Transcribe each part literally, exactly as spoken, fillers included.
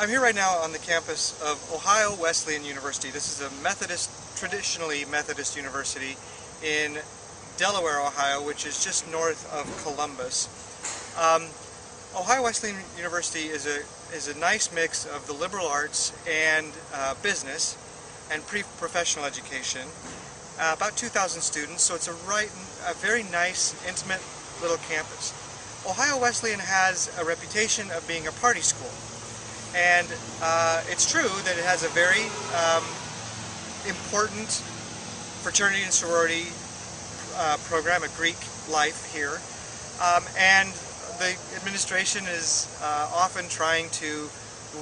I'm here right now on the campus of Ohio Wesleyan University. This is a Methodist, traditionally Methodist university in Delaware, Ohio, which is just north of Columbus. Um, Ohio Wesleyan University is a is a nice mix of the liberal arts and uh, business and pre-professional education. Uh, about two thousand students, so it's a right, a very nice, intimate little campus. Ohio Wesleyan has a reputation of being a party school, and uh, it's true that it has a very um, important fraternity and sorority uh, program, a Greek life here, um, and the administration is uh, often trying to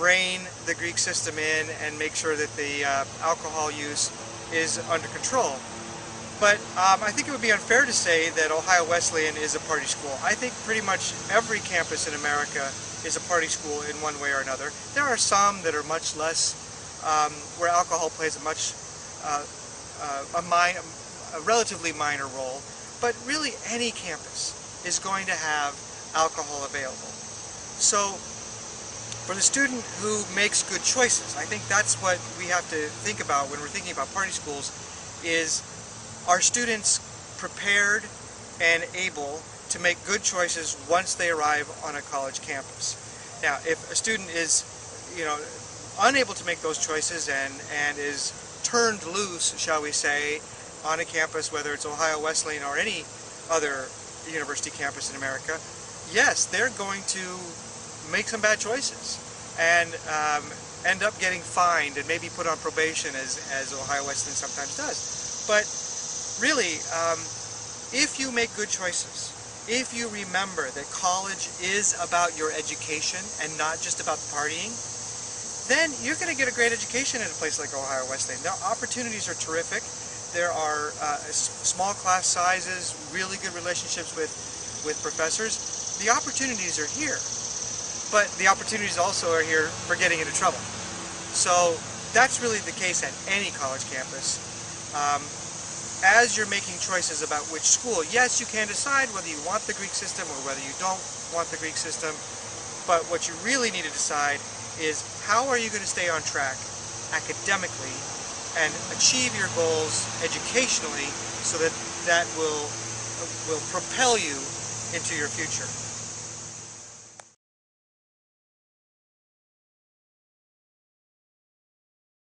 rein the Greek system in and make sure that the uh, alcohol use is under control. But um, I think it would be unfair to say that Ohio Wesleyan is a party school. I think pretty much every campus in America is a party school in one way or another. There are some that are much less, um, where alcohol plays a much, uh, uh, a, mi a relatively minor role, but really any campus is going to have alcohol available. So for the student who makes good choices, I think that's what we have to think about when we're thinking about party schools, is are students prepared and able to make good choices once they arrive on a college campus. Now, if a student is, you know, unable to make those choices and, and is turned loose, shall we say, on a campus, whether it's Ohio Wesleyan or any other university campus in America, yes, they're going to make some bad choices and um, end up getting fined and maybe put on probation, as, as Ohio Wesleyan sometimes does. But really, um, if you make good choices, if you remember that college is about your education and not just about the partying, then you're going to get a great education at a place like Ohio Wesleyan. Now, opportunities are terrific. There are uh, small class sizes, really good relationships with, with professors. The opportunities are here, but the opportunities also are here for getting into trouble. So that's really the case at any college campus. Um, as you're making choices about which school, yes, you can decide whether you want the Greek system or whether you don't want the Greek system, but what you really need to decide is how are you going to stay on track academically and achieve your goals educationally so that that will, will propel you into your future.